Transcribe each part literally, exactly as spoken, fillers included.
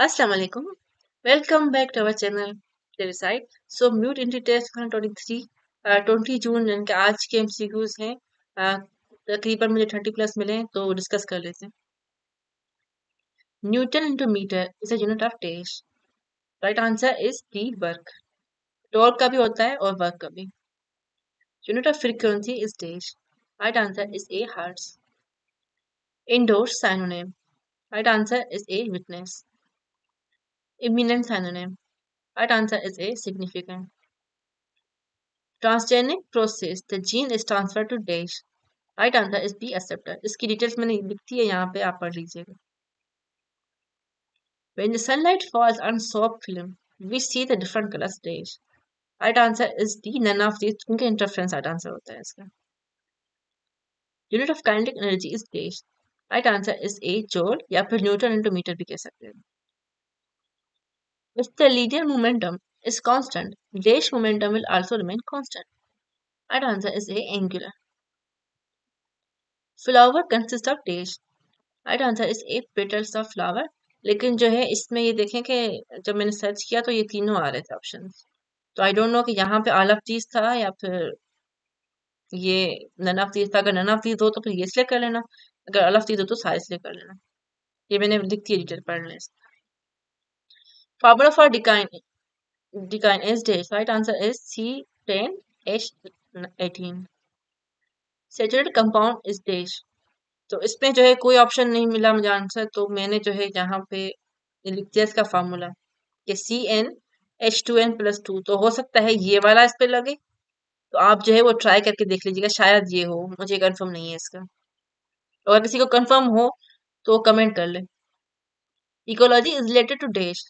Assalamu alaikum. Welcome back to our channel Theory Side. So mute entry test twenty-three uh, बीस जून यानी कि आज के एमसीक्यूज हैं. uh, तकरीबन मुझे तीस प्लस मिले हैं तो डिस्कस कर लेते हैं. Newton into meter is a unit of test. Right answer is D work. Torque का भी होता है और वर्क का भी. Unit of frequency is days. Right answer is A hertz. Indoor synonym. Right answer is A witness. Imminent synonym. Right answer is A, significant. Transgenic process. The gene is transferred to dash. Right answer is B, acceptor. इसकी details मैंने लिखती है यहाँ पे, आप पढ़ लीजिएगा. When the sunlight falls on soap film, we see the different colors dash. Right answer is D, none of these. उनके interference right answer होता है इसका. Unit of kinetic energy is dash. Right answer is A, joule या फिर Newton into metre भी कह सकते हैं. If the linear momentum is constant, dash momentum will also remain constant. Right answer is A, angular. Flower consists of dash. Right answer is A, petals of flower. लेकिन जो है इसमें ये देखें कि जब मैंने सर्च किया तो ये तीनों आ रहे थे ऑप्शन, तो आई डोंट नो कि यहाँ पे ऑल ऑफ दीज था या फिर ये नन ऑफ दीज था. अगर नन ऑफ दीज हो तो फिर ये इसलिए कर लेना, अगर ऑल ऑफ दीज हो तो सारे इसलिए कर लेना. ये मैंने लिखती है डिटेल पढ़ लें. Formula for decine decine is dash. Right answer is C, ten, H, eighteen. Saturated compound is dash. तो इसमें जो है कोई ऑप्शन नहीं मिला मुझे आंसर, तो मैंने जो है यहाँ पे लिख दिया इसका फार्मूला कि C N H two N plus two. तो हो सकता है ये वाला इस पे लगे, तो आप जो है वो ट्राई करके देख लीजिएगा, शायद ये हो. मुझे कंफर्म नहीं है इसका, अगर किसी को कंफर्म हो तो कमेंट कर ले. Ecology is related to dash.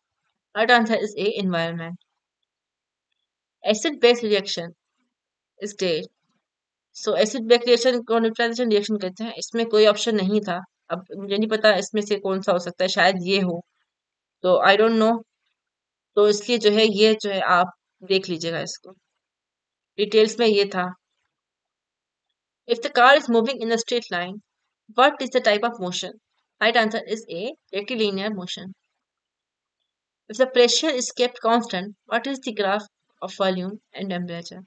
Right answer is A, environment. Acid base reaction is dash. So acid base reaction को न्यूट्रलाइजेशन रिएक्शन कहते हैं. इसमें कोई ऑप्शन नहीं था, अब मुझे नहीं पता इसमें से कौन सा हो सकता है, शायद ये हो, तो आई डोंट नो. तो इसलिए जो है ये जो है आप देख लीजिएगा इसको, डिटेल्स में ये था. If the car is moving in a straight line, what is the type of motion? Right answer is A, rectilinear motion. If the pressure is kept constant, what is the graph of volume and temperature?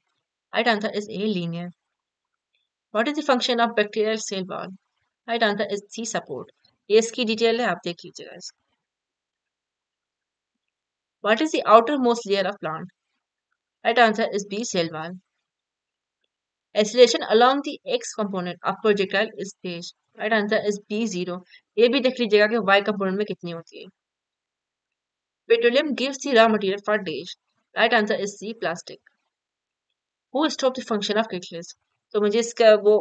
Right answer is A, linear. What is the function of bacterial cell wall? Right answer is C, support. ये इसकी detail है, आप देख लीजिएगा इसको. What is the outermost layer of plant? Right answer is B, cell wall. Acceleration along the x component of projectile is dash. Right answer is B, zero. ये भी देख लीजिएगा कि y component में कितनी होती है. Petroleum gives the raw material for dash. Right answer is C, plastic. Who stopped the function of catalyst? तो मुझे इसका वो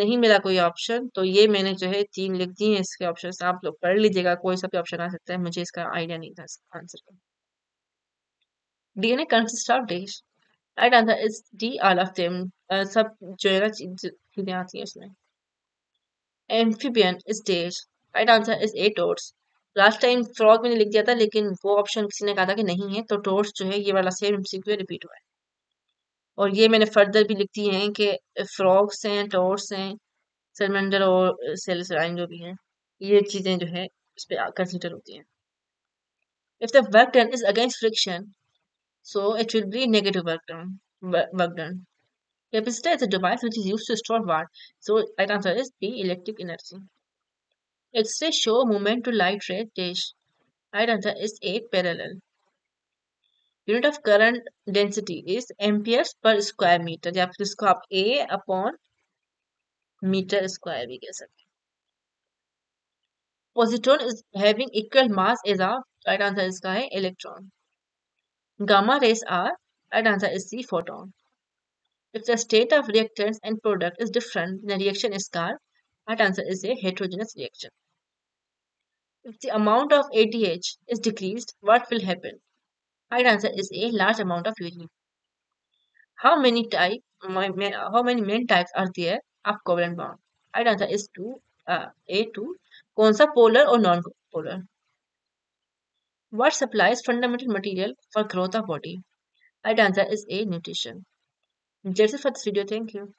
नहीं मिला कोई ऑप्शन, तो ये मैंने जो है तीन लिख दिए हैं इसके ऑप्शन. आप लोग पढ़ लीजिएगा, कोई सा भी ऑप्शन आ सकता है, मुझे इसका आइडिया नहीं था आंसर का. DNA consist of dash. Right answer is D, all of them. सब जो है ना चीजें आती है उसमें. Amphibian is dash. Right answer is A, toads. Last time frog मैंने लिख दिया था, लेकिन वो ऑप्शन किसी ने कहा था कि नहीं है, तो टोड्स जो है ये वाला सेम एमसीक्यू रिपीट हुआ है. और ये मैंने फर्दर भी लिख दिए हैं कि फ्रॉग्स हैं, टोड्स हैं, सलमेंडर और सेलसराइन जो भी हैं, ये चीज़ें जो है इस पर कंसिडर होती हैं. If the work done is against friction, so it will be negative work done. Work done capacitor is a device which is used to store what. So right answer is B, electric energy. X-rays show movement to light ray dash. Right answer is A, parallel. Unit of current density is amperes per square meter. या फिर इसको आप A upon meter square भी कह सकते हैं. Positron is having equal mass as a. Right answer इसका है electron. Gamma rays are. Right answer is C, photon. If the state of reactants and product is different, the reaction is called. Right answer is a heterogeneous reaction. If the amount of A D H is decreased, what will happen? Right answer is a large amount of urine. How many type? How many main types are there of covalent bond? Right answer is two. Uh, a two. कौन सा polar or non-polar? What supplies fundamental material for growth of body? Right answer is a nutrition. That's it for this video. Thank you.